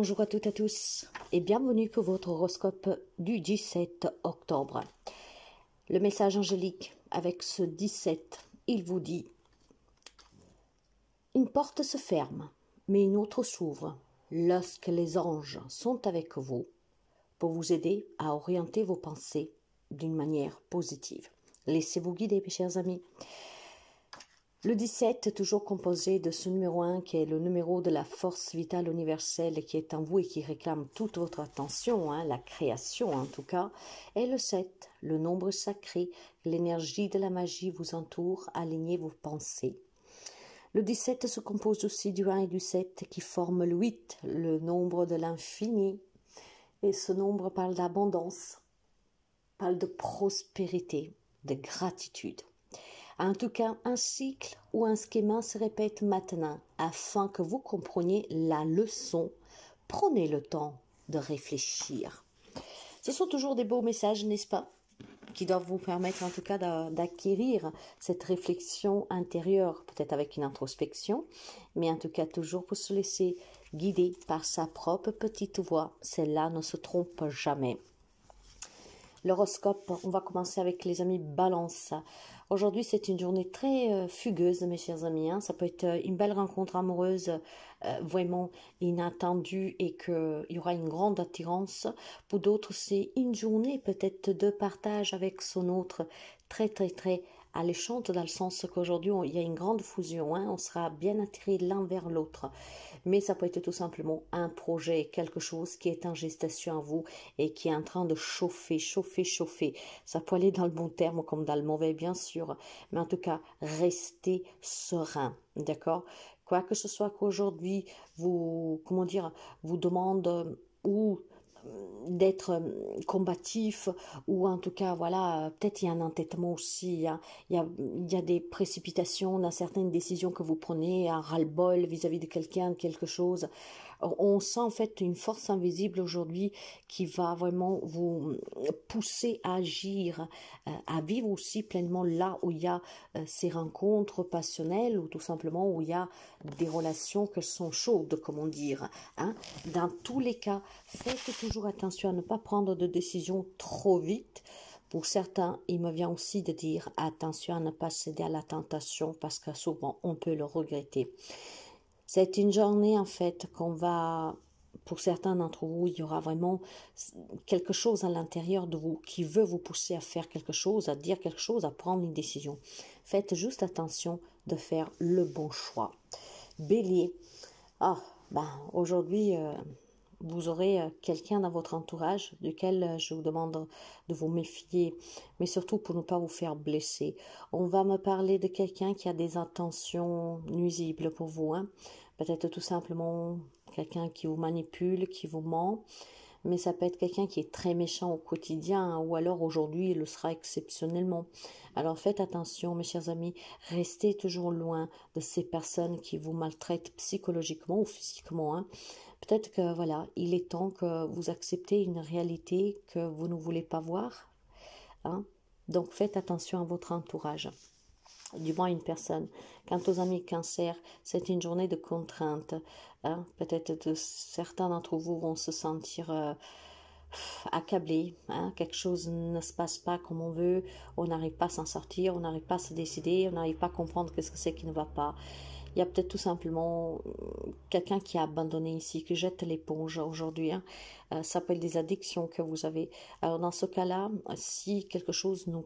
Bonjour à toutes et à tous et bienvenue pour votre horoscope du 17 octobre. Le message angélique avec ce 17, il vous dit « Une porte se ferme, mais une autre s'ouvre lorsque les anges sont avec vous pour vous aider à orienter vos pensées d'une manière positive. » Laissez-vous guider, mes chers amis. Le 17 est toujours composé de ce numéro 1 qui est le numéro de la force vitale universelle qui est en vous et qui réclame toute votre attention, la création en tout cas. Et le 7, le nombre sacré, l'énergie de la magie vous entoure, alignez vos pensées. Le 17 se compose aussi du 1 et du 7 qui forment le 8, le nombre de l'infini. Et ce nombre parle d'abondance, parle de prospérité, de gratitude. En tout cas, un cycle ou un schéma se répète maintenant. Afin que vous compreniez la leçon, prenez le temps de réfléchir. Ce sont toujours des beaux messages, n'est-ce pas, qui doivent vous permettre en tout cas d'acquérir cette réflexion intérieure, peut-être avec une introspection, mais en tout cas toujours pour se laisser guider par sa propre petite voix. Celle-là ne se trompe jamais. L'horoscope, on va commencer avec les amis Balance. Aujourd'hui, c'est une journée très fugueuse, mes chers amis. Ça peut être une belle rencontre amoureuse, vraiment inattendue et qu'il y aura une grande attirance. Pour d'autres, c'est une journée peut-être de partage avec son autre, très alléchante, dans le sens qu'aujourd'hui, il y a une grande fusion, on sera bien attirés l'un vers l'autre. Mais ça peut être tout simplement un projet, quelque chose qui est en gestation à vous et qui est en train de chauffer. Ça peut aller dans le bon terme comme dans le mauvais, bien sûr. Mais en tout cas, restez serein, d'accord? Quoi que ce soit qu'aujourd'hui vous, vous demande ou d'être combatif, ou en tout cas, voilà, peut-être il y a un entêtement aussi, il y a des précipitations dans certaines décisions que vous prenez, un ras-le-bol vis-à-vis de quelqu'un, de quelque chose. On sent en fait une force invisible aujourd'hui qui va vraiment vous pousser à agir, à vivre aussi pleinement là où il y a ces rencontres passionnelles, ou tout simplement où il y a des relations qui sont chaudes, comment dire. Dans tous les cas, faites toujours attention à ne pas prendre de décision trop vite. Pour certains, il me vient aussi de dire attention à ne pas céder à la tentation, parce que souvent on peut le regretter. C'est une journée en fait qu'on va, pour certains d'entre vous, il y aura vraiment quelque chose à l'intérieur de vous qui veut vous pousser à faire quelque chose, à dire quelque chose, à prendre une décision. Faites juste attention de faire le bon choix. Bélier, aujourd'hui vous aurez quelqu'un dans votre entourage duquel je vous demande de vous méfier, mais surtout pour ne pas vous faire blesser. On va me parler de quelqu'un qui a des intentions nuisibles pour vous. Peut-être tout simplement quelqu'un qui vous manipule, qui vous ment, mais ça peut être quelqu'un qui est très méchant au quotidien, ou alors aujourd'hui il le sera exceptionnellement. Alors faites attention, mes chers amis, restez toujours loin de ces personnes qui vous maltraitent psychologiquement ou physiquement. Peut-être que voilà, il est temps que vous acceptez une réalité que vous ne voulez pas voir. Donc faites attention à votre entourage, du moins une personne. Quant aux amis Cancer, c'est une journée de contrainte. Peut-être que certains d'entre vous vont se sentir accablés. Quelque chose ne se passe pas comme on veut, on n'arrive pas à s'en sortir, on n'arrive pas à se décider, on n'arrive pas à comprendre qu'est-ce que c'est qui ne va pas. Il y a peut-être tout simplement quelqu'un qui a abandonné ici, qui jette l'éponge aujourd'hui. Ça peut être des addictions que vous avez. Alors dans ce cas-là, si quelque chose ne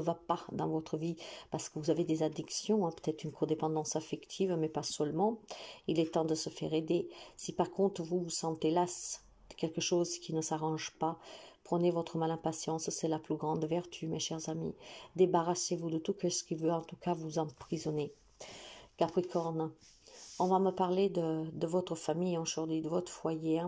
va pas dans votre vie parce que vous avez des addictions, peut-être une codépendance affective, mais pas seulement, il est temps de se faire aider. Si par contre vous vous sentez las de quelque chose qui ne s'arrange pas, prenez votre mal en patience, c'est la plus grande vertu, mes chers amis. Débarrassez-vous de tout ce qui veut en tout cas vous emprisonner. Capricorne, on va me parler de votre famille aujourd'hui, de votre foyer.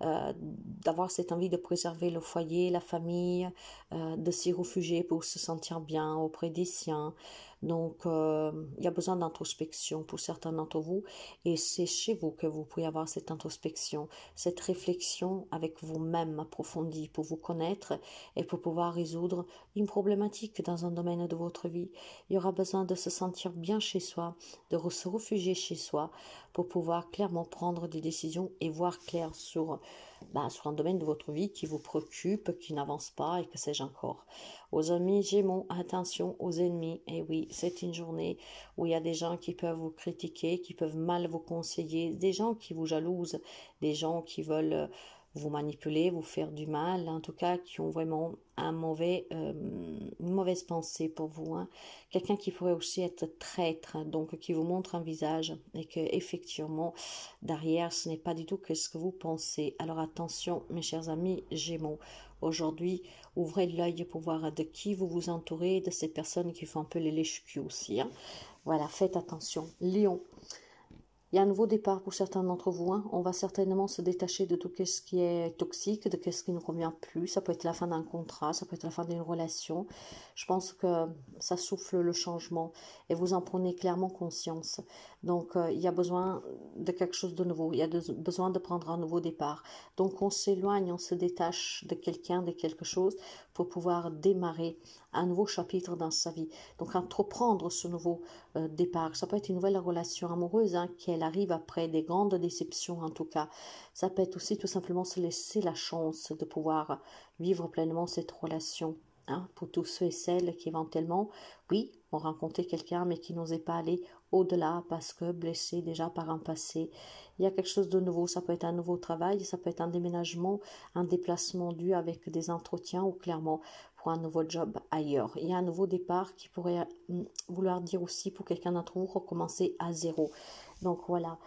d'avoir cette envie de préserver le foyer, la famille, de s'y réfugier pour se sentir bien auprès des siens. Donc, il y a besoin d'introspection pour certains d'entre vous, et c'est chez vous que vous pouvez avoir cette introspection, cette réflexion avec vous-même approfondie pour vous connaître et pour pouvoir résoudre une problématique dans un domaine de votre vie. Il y aura besoin de se sentir bien chez soi, de se réfugier chez soi pour pouvoir clairement prendre des décisions et voir clair sur, sur un domaine de votre vie qui vous préoccupe, qui n'avance pas et que sais-je encore. Aux amis Gémeaux, attention aux ennemis. Et oui, c'est une journée où il y a des gens qui peuvent vous critiquer, qui peuvent mal vous conseiller, des gens qui vous jalousent, des gens qui veulent vous manipuler, vous faire du mal, en tout cas qui ont vraiment une mauvaise pensée pour vous, hein. Quelqu'un qui pourrait aussi être traître, donc qui vous montre un visage et que effectivement derrière ce n'est pas du tout que ce que vous pensez. Alors attention mes chers amis Gémeaux, aujourd'hui ouvrez l'œil pour voir de qui vous vous entourez, de ces personnes qui font un peu les lèche-cul aussi, hein. Voilà, faites attention. Lion, il y a un nouveau départ pour certains d'entre vous, hein. On va certainement se détacher de tout ce qui est toxique, de ce qui ne convient plus. Ça peut être la fin d'un contrat, ça peut être la fin d'une relation. Je pense que ça souffle le changement et vous en prenez clairement conscience. Donc, il y a besoin de quelque chose de nouveau. Il y a besoin de prendre un nouveau départ. Donc, on s'éloigne, on se détache de quelqu'un, de quelque chose pour pouvoir démarrer un nouveau chapitre dans sa vie. Donc, entreprendre ce nouveau départ. Ça peut être une nouvelle relation amoureuse, hein, qui est elle arrive après des grandes déceptions en tout cas. Ça peut être aussi tout simplement se laisser la chance de pouvoir vivre pleinement cette relation, hein, pour tous ceux et celles qui éventuellement, oui, ont rencontré quelqu'un mais qui n'osaient pas aller au-delà parce que blessés déjà par un passé. Il y a quelque chose de nouveau, ça peut être un nouveau travail, ça peut être un déménagement, un déplacement dû avec des entretiens ou clairement pour un nouveau job ailleurs. Il y a un nouveau départ qui pourrait vouloir dire aussi pour quelqu'un d'entre vous recommencer à zéro. Donc voilà,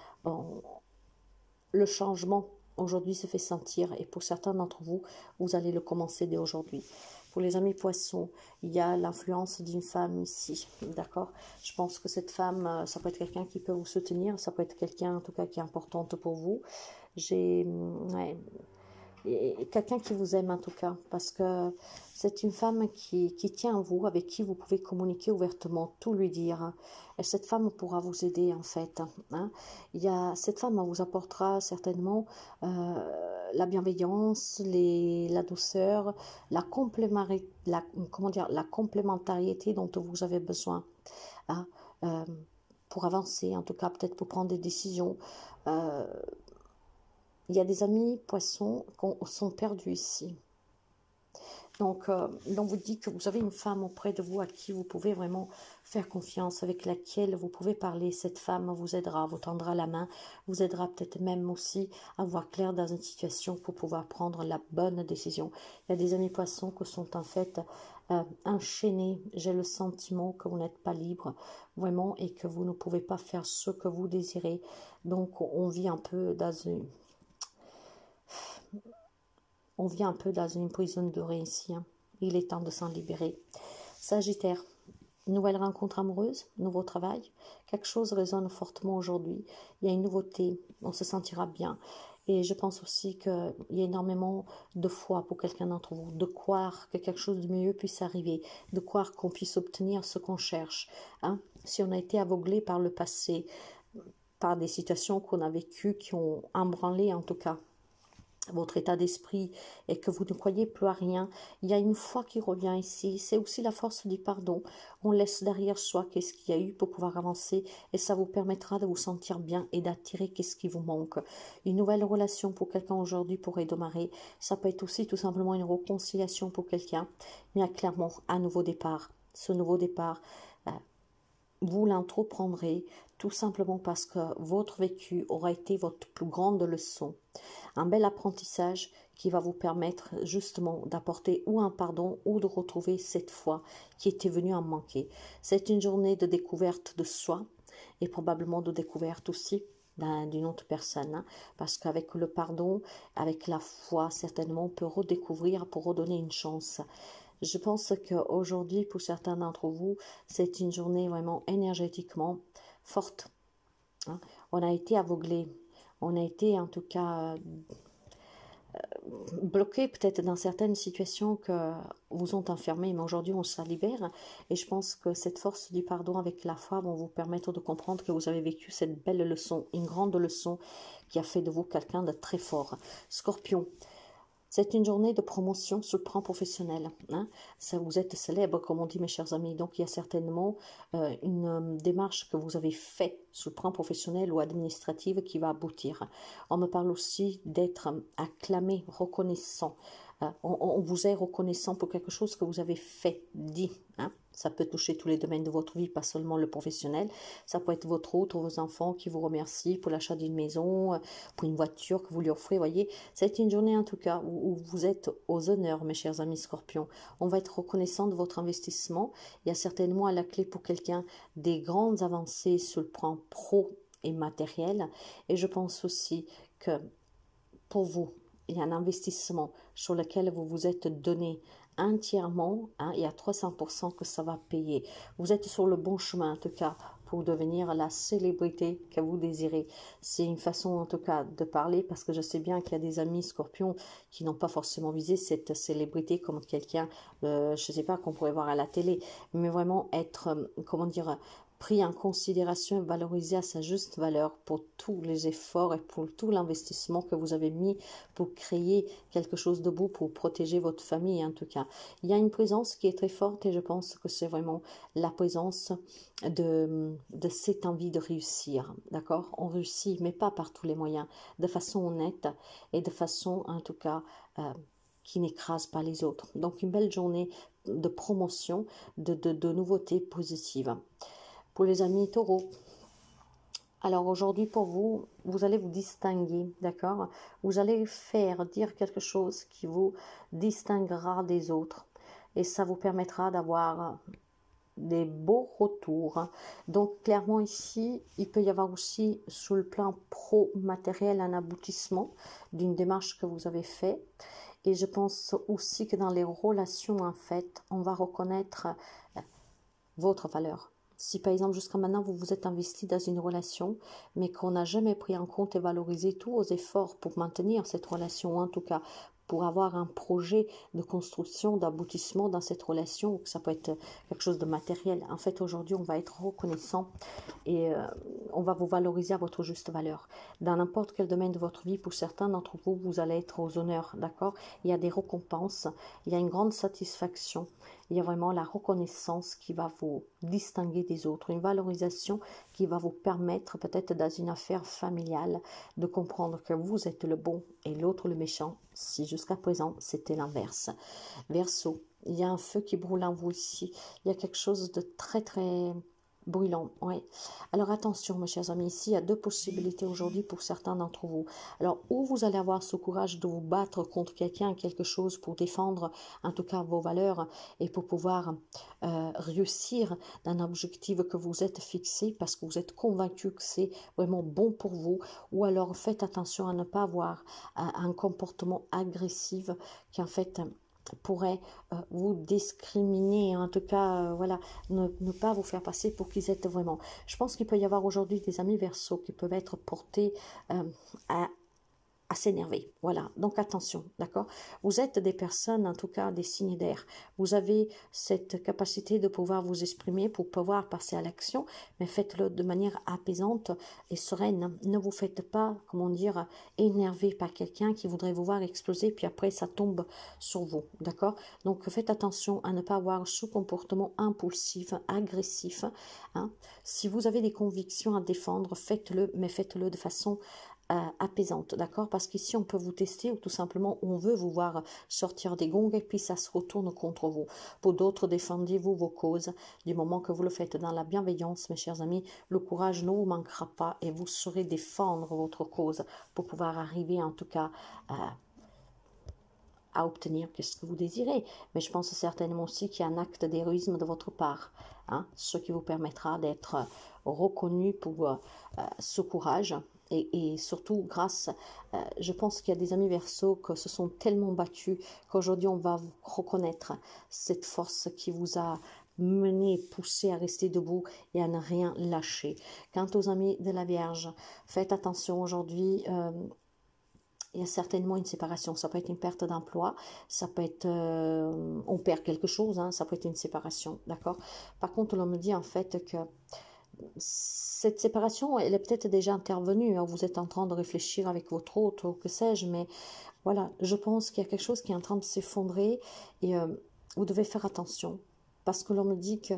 le changement aujourd'hui se fait sentir et pour certains d'entre vous, vous allez le commencer dès aujourd'hui. Pour les amis poissons, il y a l'influence d'une femme ici, d'accord? Je pense que cette femme, ça peut être quelqu'un qui peut vous soutenir, ça peut être quelqu'un en tout cas qui est importante pour vous. J'ai quelqu'un qui vous aime en tout cas, parce que c'est une femme qui tient à vous, avec qui vous pouvez communiquer ouvertement, tout lui dire. Et cette femme pourra vous aider en fait, hein. Cette femme vous apportera certainement la bienveillance, la douceur, la complémentarité dont vous avez besoin, hein, pour avancer, en tout cas peut-être pour prendre des décisions. Il y a des amis poissons qui sont perdus ici. Donc, on vous dit que vous avez une femme auprès de vous à qui vous pouvez vraiment faire confiance, avec laquelle vous pouvez parler. Cette femme vous aidera, vous tendra la main, vous aidera peut-être même aussi à voir clair dans une situation pour pouvoir prendre la bonne décision. Il y a des amis poissons qui sont en fait enchaînés. J'ai le sentiment que vous n'êtes pas libre vraiment et que vous ne pouvez pas faire ce que vous désirez. Donc, on vit un peu dans une prison dorée ici, hein. Il est temps de s'en libérer. Sagittaire, nouvelle rencontre amoureuse, nouveau travail. Quelque chose résonne fortement aujourd'hui. Il y a une nouveauté, on se sentira bien. Et je pense aussi qu'il y a énormément de foi pour quelqu'un d'entre vous, de croire que quelque chose de mieux puisse arriver, de croire qu'on puisse obtenir ce qu'on cherche, hein. Si on a été aveuglé par le passé, par des situations qu'on a vécues, qui ont embranlé en tout cas votre état d'esprit et que vous ne croyez plus à rien, il y a une foi qui revient ici. C'est aussi la force du pardon. On laisse derrière soi qu'est-ce qu'il y a eu pour pouvoir avancer et ça vous permettra de vous sentir bien et d'attirer qu'est-ce qui vous manque. Une nouvelle relation pour quelqu'un aujourd'hui pourrait démarrer. Ça peut être aussi tout simplement une réconciliation pour quelqu'un. Il y a clairement un nouveau départ. Ce nouveau départ, vous l'entreprendrez tout simplement parce que votre vécu aura été votre plus grande leçon. Un bel apprentissage qui va vous permettre justement d'apporter ou un pardon ou de retrouver cette foi qui était venue en manquer. C'est une journée de découverte de soi et probablement de découverte aussi d'une autre personne, hein, parce qu'avec le pardon, avec la foi, certainement on peut redécouvrir pour redonner une chance. Je pense qu'aujourd'hui, pour certains d'entre vous, c'est une journée vraiment énergétiquement forte. Hein? On a été aveuglé, on a été en tout cas bloqués peut-être dans certaines situations que vous ont enfermés, mais aujourd'hui on s'en libère, et je pense que cette force du pardon avec la foi vont vous permettre de comprendre que vous avez vécu cette belle leçon, une grande leçon qui a fait de vous quelqu'un de très fort. Scorpion, c'est une journée de promotion sur le plan professionnel. Hein. Ça, vous êtes célèbre, comme on dit, mes chers amis. Donc, il y a certainement une démarche que vous avez faite sur le plan professionnel ou administrative qui va aboutir. On me parle aussi d'être acclamé, reconnaissant. On vous est reconnaissant pour quelque chose que vous avez fait, dit. Hein. Ça peut toucher tous les domaines de votre vie, pas seulement le professionnel. Ça peut être votre hôte ou vos enfants qui vous remercient pour l'achat d'une maison, pour une voiture que vous lui offrez. Voyez, c'est une journée en tout cas où vous êtes aux honneurs, mes chers amis scorpions. On va être reconnaissant de votre investissement. Il y a certainement à la clé pour quelqu'un des grandes avancées sur le plan pro et matériel. Et je pense aussi que pour vous, il y a un investissement sur lequel vous vous êtes donné entièrement, hein, et à 300% que ça va payer. Vous êtes sur le bon chemin en tout cas pour devenir la célébrité que vous désirez. C'est une façon en tout cas de parler, parce que je sais bien qu'il y a des amis scorpions qui n'ont pas forcément visé cette célébrité comme quelqu'un, je ne sais pas, qu'on pourrait voir à la télé, mais vraiment être, comment dire, pris en considération et valorisé à sa juste valeur pour tous les efforts et pour tout l'investissement que vous avez mis pour créer quelque chose de beau, pour protéger votre famille en tout cas. Il y a une présence qui est très forte, et je pense que c'est vraiment la présence de cette envie de réussir, d'accord? On réussit, mais pas par tous les moyens, de façon honnête et de façon en tout cas qui n'écrase pas les autres. Donc une belle journée de promotion, de nouveautés positives. Pour les amis taureaux, alors aujourd'hui pour vous, vous allez vous distinguer, d'accord? Vous allez faire, dire quelque chose qui vous distinguera des autres, et ça vous permettra d'avoir des beaux retours. Donc clairement ici, il peut y avoir aussi sur le plan pro-matériel un aboutissement d'une démarche que vous avez faite, et je pense aussi que dans les relations en fait, on va reconnaître votre valeur. Si par exemple jusqu'à maintenant vous vous êtes investi dans une relation, mais qu'on n'a jamais pris en compte et valorisé tous vos efforts pour maintenir cette relation, ou en tout cas pour avoir un projet de construction, d'aboutissement dans cette relation, ou que ça peut être quelque chose de matériel, en fait aujourd'hui on va être reconnaissant et on va vous valoriser à votre juste valeur. Dans n'importe quel domaine de votre vie, pour certains d'entre vous, vous allez être aux honneurs, d'accord? Il y a des récompenses, il y a une grande satisfaction. Il y a vraiment la reconnaissance qui va vous distinguer des autres, une valorisation qui va vous permettre peut-être dans une affaire familiale de comprendre que vous êtes le bon et l'autre le méchant, si jusqu'à présent c'était l'inverse. Verseau, il y a un feu qui brûle en vous ici, il y a quelque chose de très très brûlant, oui. Alors attention mes chers amis, ici il y a deux possibilités aujourd'hui pour certains d'entre vous. Alors ou vous allez avoir ce courage de vous battre contre quelqu'un, quelque chose pour défendre en tout cas vos valeurs et pour pouvoir réussir dans l'objectif que vous êtes fixé parce que vous êtes convaincu que c'est vraiment bon pour vous, ou alors faites attention à ne pas avoir un comportement agressif qui en fait pourrait vous discriminer, en tout cas, voilà, ne pas vous faire passer pour qui vous êtes vraiment. Je pense qu'il peut y avoir aujourd'hui des amis Verseaux qui peuvent être portés à s'énerver, voilà, donc attention, d'accord? Vous êtes des personnes, en tout cas, des signes d'air. Vous avez cette capacité de pouvoir vous exprimer pour pouvoir passer à l'action, mais faites-le de manière apaisante et sereine. Ne vous faites pas, comment dire, énerver par quelqu'un qui voudrait vous voir exploser, puis après ça tombe sur vous, d'accord? Donc faites attention à ne pas avoir ce comportement impulsif, agressif, hein? Si vous avez des convictions à défendre, faites-le, mais faites-le de façon apaisante, d'accord? Parce qu'ici on peut vous tester, ou tout simplement on veut vous voir sortir des gongs et puis ça se retourne contre vous. Pour d'autres, défendez-vous vos causes du moment que vous le faites dans la bienveillance, mes chers amis. Le courage ne vous manquera pas et vous saurez défendre votre cause pour pouvoir arriver en tout cas à obtenir ce que vous désirez. Mais je pense certainement aussi qu'il y a un acte d'héroïsme de votre part, hein? Ce qui vous permettra d'être reconnu pour ce courage. Et surtout grâce, je pense qu'il y a des amis Verseaux qui se sont tellement battus qu'aujourd'hui on va vous reconnaître cette force qui vous a mené, poussé à rester debout et à ne rien lâcher. Quant aux amis de la Vierge, faites attention aujourd'hui il y a certainement une séparation. Ça peut être une perte d'emploi, ça peut être on perd quelque chose, hein, ça peut être une séparation, d'accord? Par contre, l'on me dit en fait que cette séparation, elle est peut-être déjà intervenue, hein, vous êtes en train de réfléchir avec votre autre, que sais-je, mais voilà, je pense qu'il y a quelque chose qui est en train de s'effondrer et vous devez faire attention, parce que l'on me dit que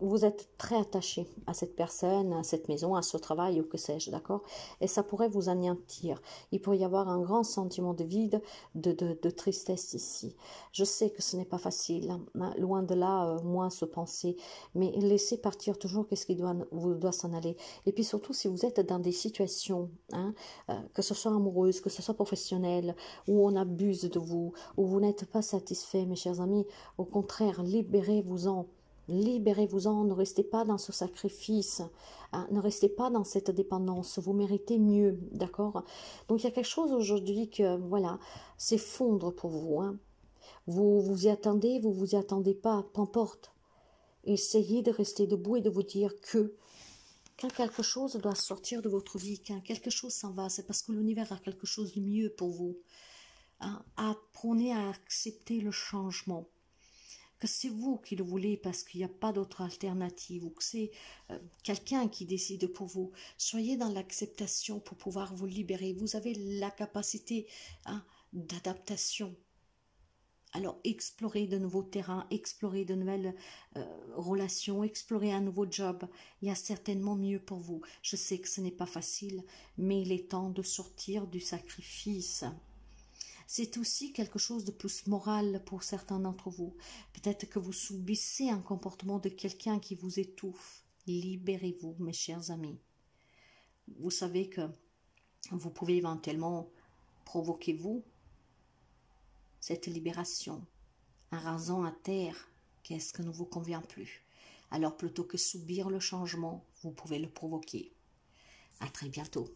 vous êtes très attaché à cette personne, à cette maison, à ce travail ou que sais-je, d'accord? Et ça pourrait vous anéantir. Il pourrait y avoir un grand sentiment de vide, de tristesse ici. Je sais que ce n'est pas facile, hein, loin de là, moins se penser, mais laissez partir toujours qu'est-ce qui doit s'en aller. Et puis surtout, si vous êtes dans des situations, hein, que ce soit amoureuse, que ce soit professionnelle, où on abuse de vous, où vous n'êtes pas satisfait, mes chers amis, au contraire, libérez-vous-en. Libérez-vous-en, ne restez pas dans ce sacrifice, hein, ne restez pas dans cette dépendance, vous méritez mieux, d'accord? Donc il y a quelque chose aujourd'hui que, voilà, s'effondre pour vous, hein. Vous y attendez, vous vous y attendez pas, qu'importe. Essayez de rester debout et de vous dire que, quand quelque chose doit sortir de votre vie, quand quelque chose s'en va, c'est parce que l'univers a quelque chose de mieux pour vous, hein. Apprenez à accepter le changement. Que c'est vous qui le voulez parce qu'il n'y a pas d'autre alternative, ou que c'est quelqu'un qui décide pour vous. Soyez dans l'acceptation pour pouvoir vous libérer. Vous avez la capacité, hein, d'adaptation. Alors explorez de nouveaux terrains, explorez de nouvelles relations, explorez un nouveau job. Il y a certainement mieux pour vous. Je sais que ce n'est pas facile, mais il est temps de sortir du sacrifice. C'est aussi quelque chose de plus moral pour certains d'entre vous. Peut-être que vous subissez un comportement de quelqu'un qui vous étouffe. Libérez-vous, mes chers amis. Vous savez que vous pouvez éventuellement provoquer, vous, cette libération. En rasant à terre, qu'est-ce qui ne vous convient plus? Alors plutôt que subir le changement, vous pouvez le provoquer. À très bientôt.